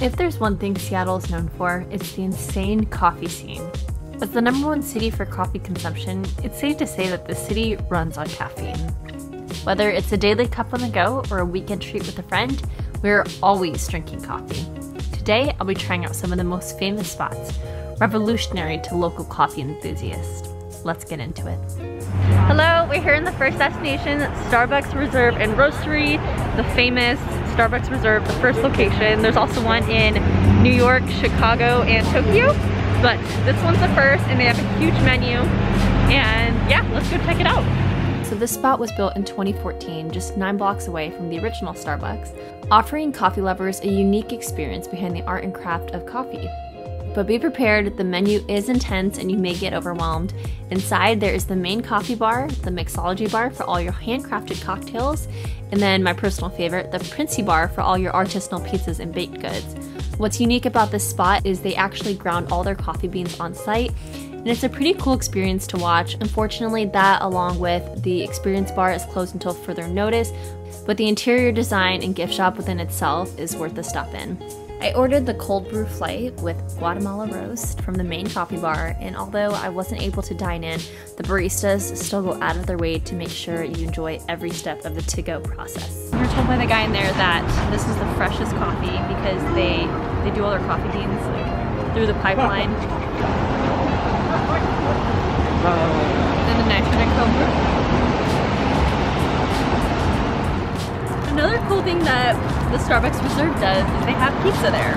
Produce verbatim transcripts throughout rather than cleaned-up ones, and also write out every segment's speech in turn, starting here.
If there's one thing Seattle is known for, it's the insane coffee scene. As the number one city for coffee consumption, it's safe to say that the city runs on caffeine. Whether it's a daily cup on the go or a weekend treat with a friend, we're always drinking coffee. Today, I'll be trying out some of the most famous spots, revolutionary to local coffee enthusiasts. Let's get into it. Hello, we're here in the first destination, Starbucks Reserve and Roastery, the famous Starbucks Reserve, the first location. There's also one in New York, Chicago, and Tokyo, but this one's the first and they have a huge menu. And yeah, let's go check it out. So this spot was built in twenty fourteen, just nine blocks away from the original Starbucks, offering coffee lovers a unique experience behind the art and craft of coffee. But be prepared, the menu is intense and you may get overwhelmed. Inside there is the main coffee bar, the mixology bar for all your handcrafted cocktails, and then my personal favorite, the Princi bar for all your artisanal pizzas and baked goods. What's unique about this spot is they actually ground all their coffee beans on site. And it's a pretty cool experience to watch. Unfortunately, that along with the experience bar is closed until further notice, but the interior design and gift shop within itself is worth a stop in. I ordered the cold brew flight with Guatemala roast from the main coffee bar, and although I wasn't able to dine in, the baristas still go out of their way to make sure you enjoy every step of the to-go process. We were told by the guy in there that this is the freshest coffee because they, they do all their coffee beans like, through the pipeline. Then the nitrogen cover. Another cool thing that the Starbucks Reserve does is they have pizza there.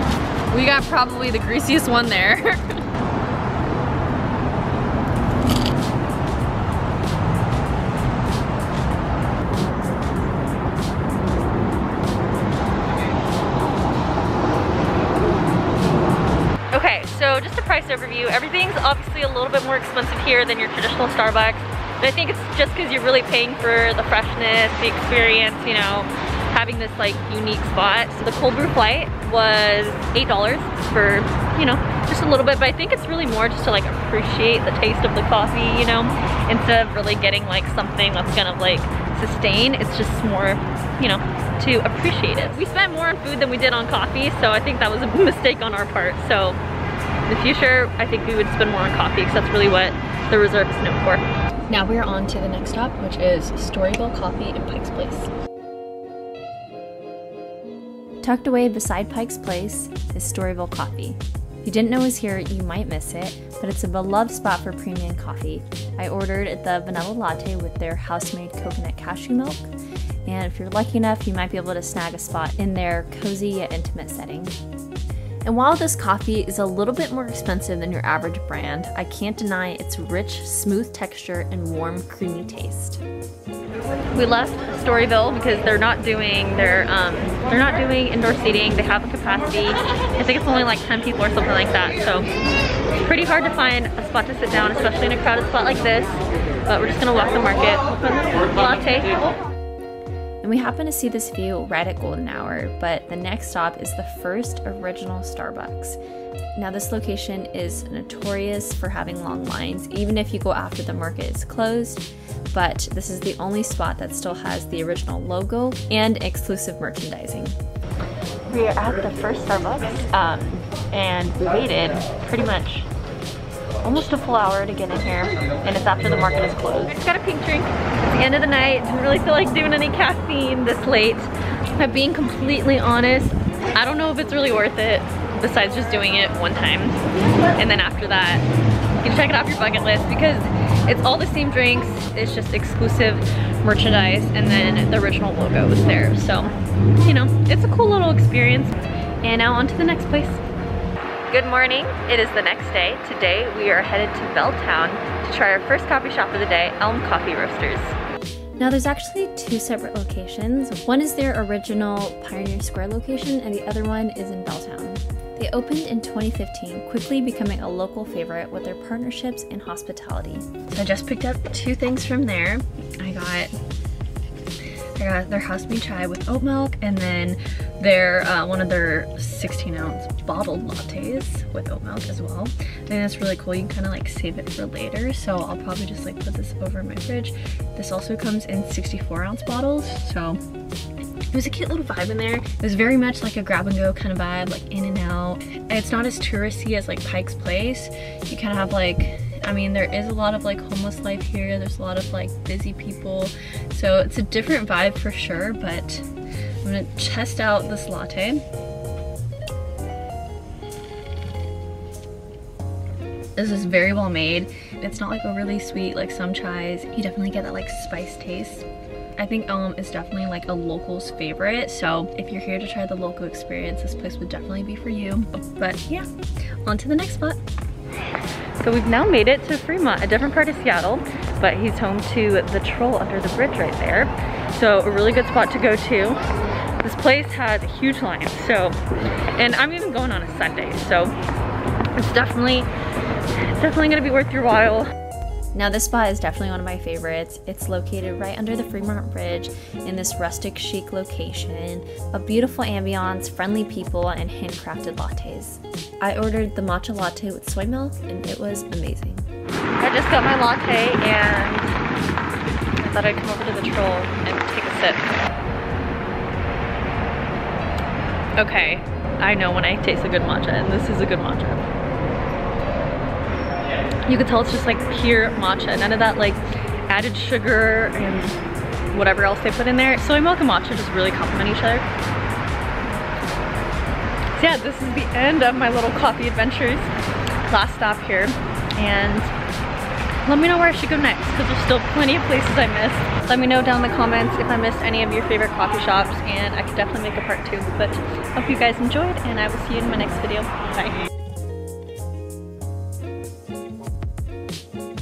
We got probably the greasiest one there. So just a price overview, everything's obviously a little bit more expensive here than your traditional Starbucks. And I think it's just because you're really paying for the freshness, the experience, you know, having this like unique spot. So the cold brew flight was eight dollars for, you know, just a little bit, but I think it's really more just to like appreciate the taste of the coffee, you know, instead of really getting like something that's gonna like sustain. It's just more, you know, to appreciate it. We spent more on food than we did on coffee, so I think that was a mistake on our part. So in the future, I think we would spend more on coffee because that's really what the Reserve is known for. Now we're on to the next stop, which is Storyville Coffee and Pike's Place. Tucked away beside Pike's Place is Storyville Coffee. If you didn't know it was here, you might miss it, but it's a beloved spot for premium coffee. I ordered the vanilla latte with their house-made coconut cashew milk, and if you're lucky enough, you might be able to snag a spot in their cozy yet intimate setting. And while this coffee is a little bit more expensive than your average brand, I can't deny its rich, smooth texture and warm, creamy taste. We left Storyville because they're not doing their um, they're not doing indoor seating. They have a capacity. I think it's only like ten people or something like that. So pretty hard to find a spot to sit down, especially in a crowded spot like this. But we're just gonna walk the market. Latte. And we happen to see this view right at golden hour, but the next stop is the first original Starbucks. Now this location is notorious for having long lines, even if you go after the market is closed, but this is the only spot that still has the original logo and exclusive merchandising. We are at the first Starbucks, um, and we waited pretty much almost a full hour to get in here, and it's after the market is closed. I just got a pink drink. It's the end of the night. Didn't really feel like doing any caffeine this late. But being completely honest, I don't know if it's really worth it, besides just doing it one time. And then after that, you can check it off your bucket list because it's all the same drinks. It's just exclusive merchandise, and then the original logo is there. So, you know, it's a cool little experience. And now on to the next place. Good morning, it is the next day. Today we are headed to Belltown to try our first coffee shop of the day, Elm Coffee Roasters. Now there's actually two separate locations. One is their original Pioneer Square location and the other one is in Belltown. They opened in twenty fifteen, quickly becoming a local favorite with their partnerships and hospitality. So I just picked up two things from there. I got, I got their house-made chai with oat milk and then They're uh, one of their sixteen ounce bottled lattes with oat milk as well. And that's really cool. You can kind of like save it for later. So I'll probably just like put this over in my fridge. This also comes in sixty-four ounce bottles. So It was a cute little vibe in there. It was very much like a grab and go kind of vibe, like in and out. And it's not as touristy as like Pike's Place. You kind of have like, I mean, there is a lot of like homeless life here. There's a lot of like busy people. So it's a different vibe for sure, but I'm gonna test out this latte. This is very well made. It's not like overly sweet like some chais. You definitely get that like spice taste. I think Elm is definitely like a local's favorite, so if you're here to try the local experience, this place would definitely be for you. But yeah, on to the next spot. So we've now made it to Fremont, a different part of Seattle, but he's home to the troll under the bridge right there. So a really good spot to go to. This place has huge lines, so, and I'm even going on a Sunday, so it's definitely, it's definitely gonna be worth your while. Now this spot is definitely one of my favorites. It's located right under the Fremont Bridge in this rustic chic location. A beautiful ambiance, friendly people, and handcrafted lattes. I ordered the matcha latte with soy milk and it was amazing. I just got my latte and I thought I'd come over to the troll and take a sip. Okay, I know when I taste a good matcha, and this is a good matcha. You can tell it's just like pure matcha, none of that like added sugar and whatever else they put in there. Soy milk and matcha just really complement each other. So yeah, this is the end of my little coffee adventures. Last stop here, and let me know where I should go next, because there's still plenty of places I missed. Let me know down in the comments if I missed any of your favorite coffee shops, and I could definitely make a part two. But hope you guys enjoyed, and I will see you in my next video. Bye.